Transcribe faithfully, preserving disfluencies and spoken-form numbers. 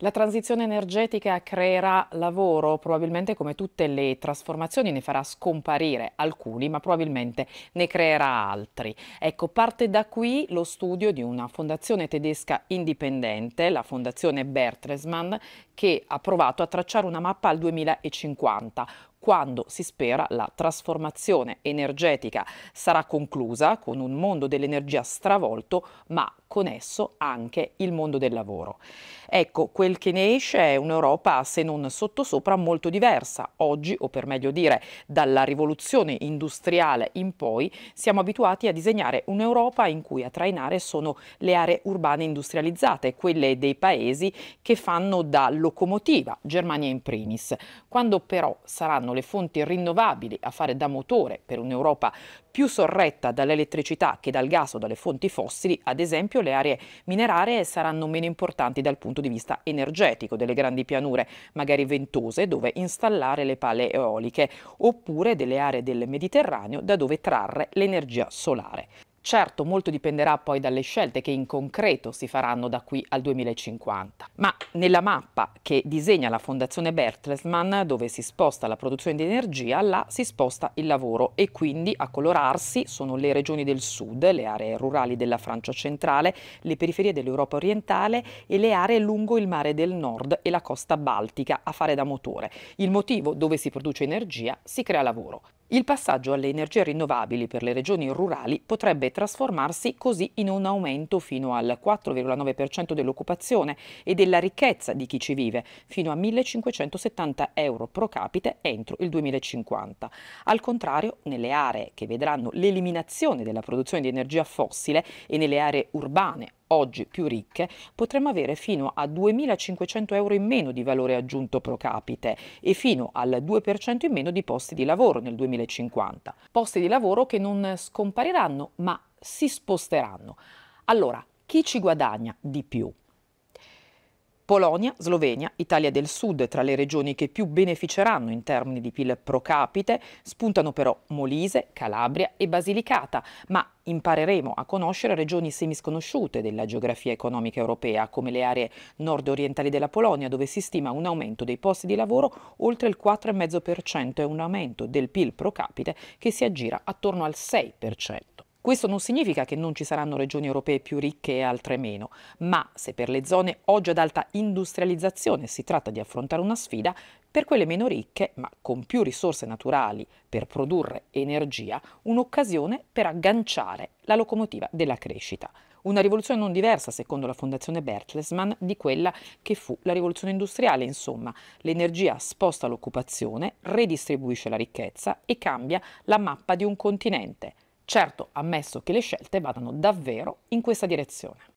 La transizione energetica creerà lavoro, probabilmente come tutte le trasformazioni ne farà scomparire alcuni, ma probabilmente ne creerà altri. Ecco, parte da qui lo studio di una fondazione tedesca indipendente, la Fondazione Bertelsmann, che ha provato a tracciare una mappa al duemilacinquanta, quando si spera la trasformazione energetica sarà conclusa con un mondo dell'energia stravolto, ma con esso anche il mondo del lavoro. Ecco, quel che ne esce è un'Europa, se non sottosopra, molto diversa. Oggi, o per meglio dire, dalla rivoluzione industriale in poi, siamo abituati a disegnare un'Europa in cui a trainare sono le aree urbane industrializzate, quelle dei paesi che fanno da locomotiva, Germania in primis. Quando però saranno le fonti rinnovabili a fare da motore per un'Europa più sorretta dall'elettricità che dal gas o dalle fonti fossili, ad esempio, le aree minerarie saranno meno importanti dal punto di vista energetico delle grandi pianure, magari ventose, dove installare le pale eoliche, oppure delle aree del Mediterraneo da dove trarre l'energia solare. Certo, molto dipenderà poi dalle scelte che in concreto si faranno da qui al duemilacinquanta. Ma nella mappa che disegna la Fondazione Bertelsmann, dove si sposta la produzione di energia, là si sposta il lavoro, e quindi a colorarsi sono le regioni del sud, le aree rurali della Francia centrale, le periferie dell'Europa orientale e le aree lungo il mare del nord e la costa baltica a fare da motore. Il motivo: dove si produce energia si crea lavoro. Il passaggio alle energie rinnovabili per le regioni rurali potrebbe trasformarsi così in un aumento fino al quattro virgola nove per cento dell'occupazione e della ricchezza di chi ci vive, fino a millecinquecentosettanta euro pro capite entro il duemilacinquanta. Al contrario, nelle aree che vedranno l'eliminazione della produzione di energia fossile e nelle aree urbane, oggi più ricche, potremmo avere fino a duemilacinquecento euro in meno di valore aggiunto pro capite e fino al due per cento in meno di posti di lavoro nel duemilacinquanta. Posti di lavoro che non scompariranno, ma si sposteranno. Allora, chi ci guadagna di più? Polonia, Slovenia, Italia del Sud, tra le regioni che più beneficeranno in termini di P I L pro capite, spuntano però Molise, Calabria e Basilicata, ma impareremo a conoscere regioni semisconosciute della geografia economica europea, come le aree nord-orientali della Polonia, dove si stima un aumento dei posti di lavoro oltre il quattro virgola cinque per cento e un aumento del P I L pro capite che si aggira attorno al sei per cento. Questo non significa che non ci saranno regioni europee più ricche e altre meno, ma se per le zone oggi ad alta industrializzazione si tratta di affrontare una sfida, per quelle meno ricche, ma con più risorse naturali per produrre energia, un'occasione per agganciare la locomotiva della crescita. Una rivoluzione non diversa, secondo la Fondazione Bertelsmann, di quella che fu la rivoluzione industriale. Insomma, l'energia sposta l'occupazione, redistribuisce la ricchezza e cambia la mappa di un continente. Certo, ammesso che le scelte vadano davvero in questa direzione.